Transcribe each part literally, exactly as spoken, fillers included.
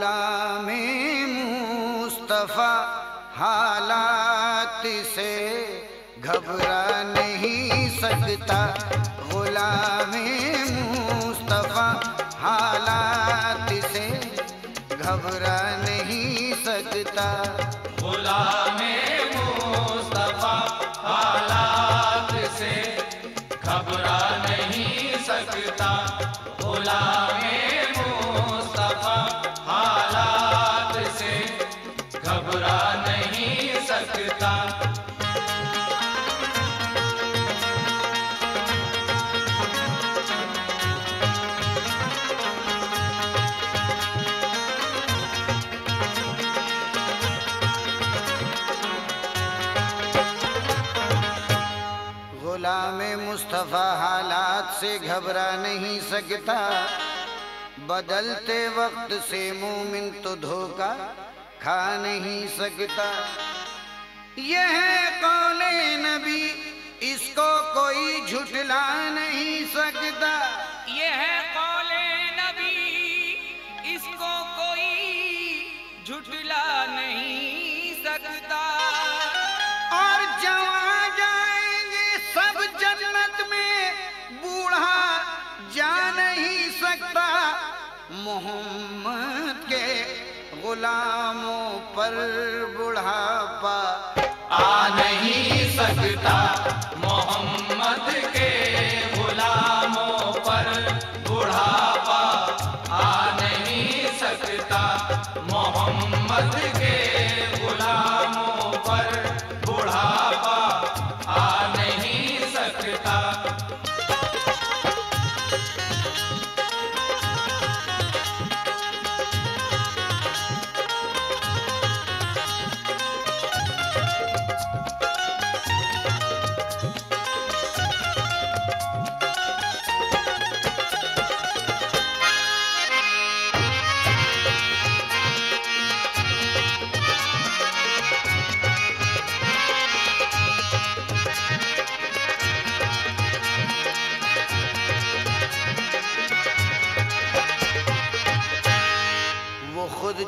गुलाम मुस्तफा हालात से घबरा नहीं सकता, गुलाम मुस्तफा हालात से घबरा नहीं सकता, गुलाम मुस्तफा हालात से घबरा नहीं सकता, गुलाम मुस्तफा हालात से घबरा नहीं सकता। गुलाम मुस्तफा हालात से घबरा नहीं सकता, बदलते वक्त से मोमिन तो धोखा खा नहीं सकता। यह कौले नबी इसको कोई झुठला नहीं सकता, यह कौले नबी इसको कोई झुठला नहीं सकता। और जवान मोहम्मद के गुलामों पर बुढ़ापा आ नहीं सकता, मोहम्मद के गुलामों पर बुढ़ापा आ नहीं सकता, मोहम्मद के गुलामों पर बुढ़ापा आ नहीं सकता।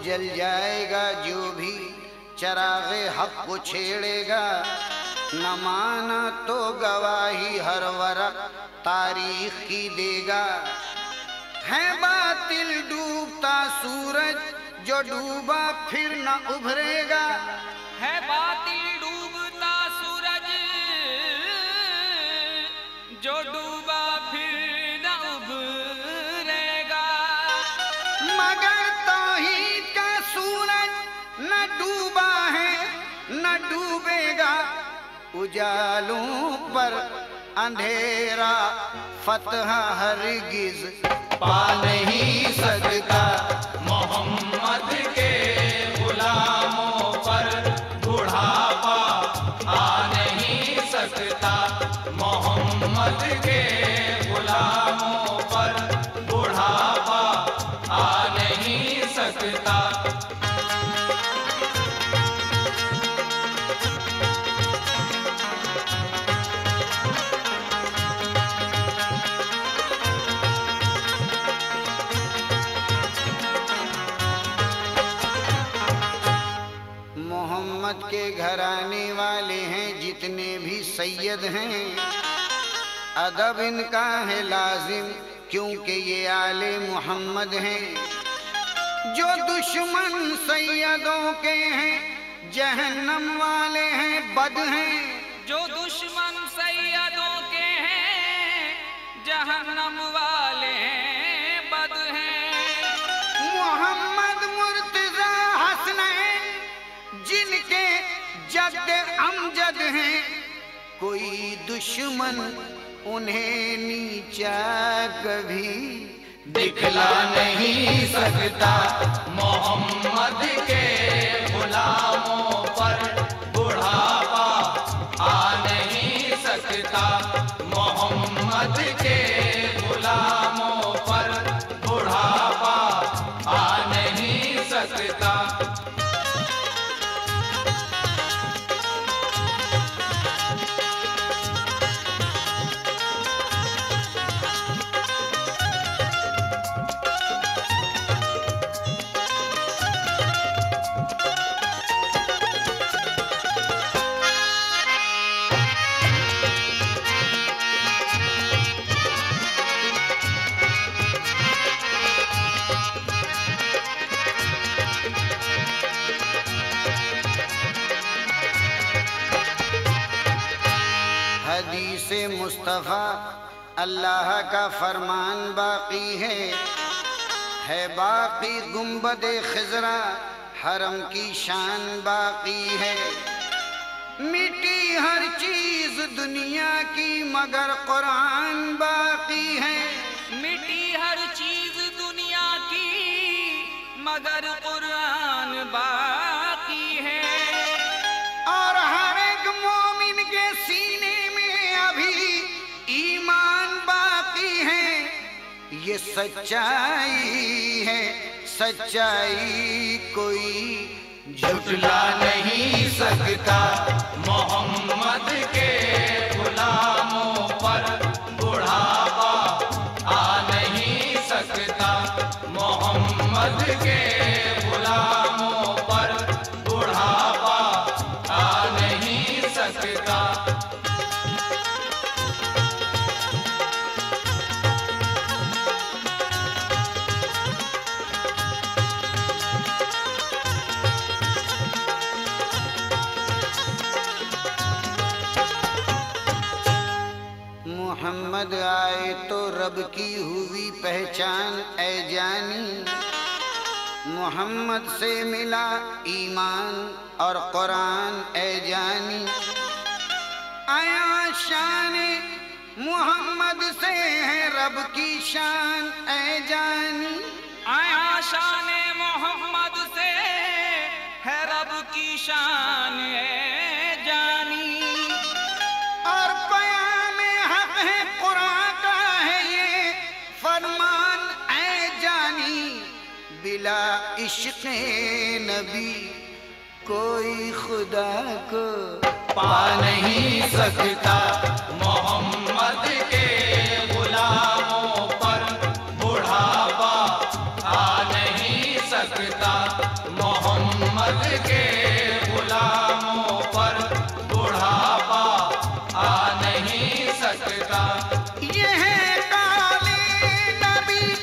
जल जाएगा जो भी चरागे हक को छेड़ेगा, न माना तो गवाही हर वरक तारीख की देगा। है बातिल डूबता सूरज जो डूबा फिर न उभरेगा, है बातिल डूबता सूरज जो डूबा फिर न उभरेगा, मगर न डूबा है न डूबेगा, उजालों पर अंधेरा फतह हरगिज पा नहीं सकता, मोहम्मद के गुलामों पर बुढ़ापा आ नहीं सकता, मोहम्मद के गुलामों पर बुढ़ापा आ नहीं सकता। मोहम्मद के घर आने वाले हैं जितने भी सैयद हैं, अदब इनका है लाजिम क्योंकि ये आले मोहम्मद हैं। जो दुश्मन सैयदों के हैं जहन्नम वाले हैं बद हैं, जो दुश्मन सैयदों के हैं जहन्नम वाले हैं बद हैं। मोहम्मद मुर्तजा हसन जिनके जद अमजद हैं, कोई दुश्मन उन्हें नीचा कभी दिखला नहीं सकता, मोहम्मद के गुलामों पर बुढ़ापा आ नहीं सकता, मोहम्मद के गुलामों पर बुढ़ापा आ नहीं सकता। मुस्तफा अल्लाह का फरमान बाकी है, है बाकी गुंबद खिजरा हरम की शान बाकी है। मिटी हर चीज दुनिया की मगर कुरान बाकी है, मिटी हर चीज दुनिया की मगर कुरान बाकी है। और हर एक मोमिन के सीने में अभी ईमान बाकी है। ये सच्चाई है, सच्चाई कोई झुठला नहीं सकता। मोहम्मद के गुलामों पर बुढ़ापा आ नहीं सकता। मोहम्मद के गुलामों पर बुढ़ापा आ नहीं सकता। मोहम्मद आए तो रब की हुई पहचान ऐ जानी। मोहम्मद से मिला ईमान और कुरान ऐ जानी। आया शान मोहम्मद से है रब की शान ऐ जानी। आया शान मोहम्मद से है रब की शान ऐ जानी। और कुरान का है ये फरमान ऐ जानी। बिला इश्क़ नबी कोई खुदा को पा नहीं सकता। मोहम्मद के गुलामों पर बुढ़ापा आ नहीं सकता। मोहम्मद के गुलामों पर बुढ़ापा आ नहीं सकता। ये है कालीन नबी,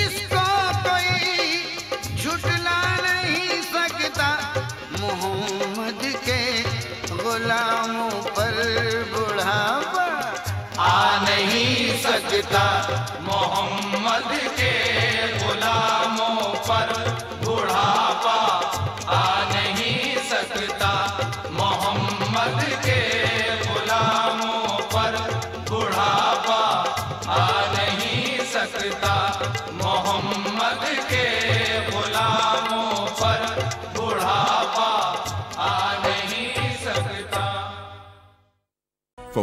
इसको कोई झुठला नहीं सकता। मोहम्मद के गुलामों पर बुढ़ापा आ नहीं सकता। मोहम्मद के गुलामों पर बुढ़ापा आ नहीं सकता। मोहम्मद के गुलामों पर बुढ़ापा आ नहीं सकता। मोहम्मद के गुलामों पर बुढ़ापा आ नहीं सकता। For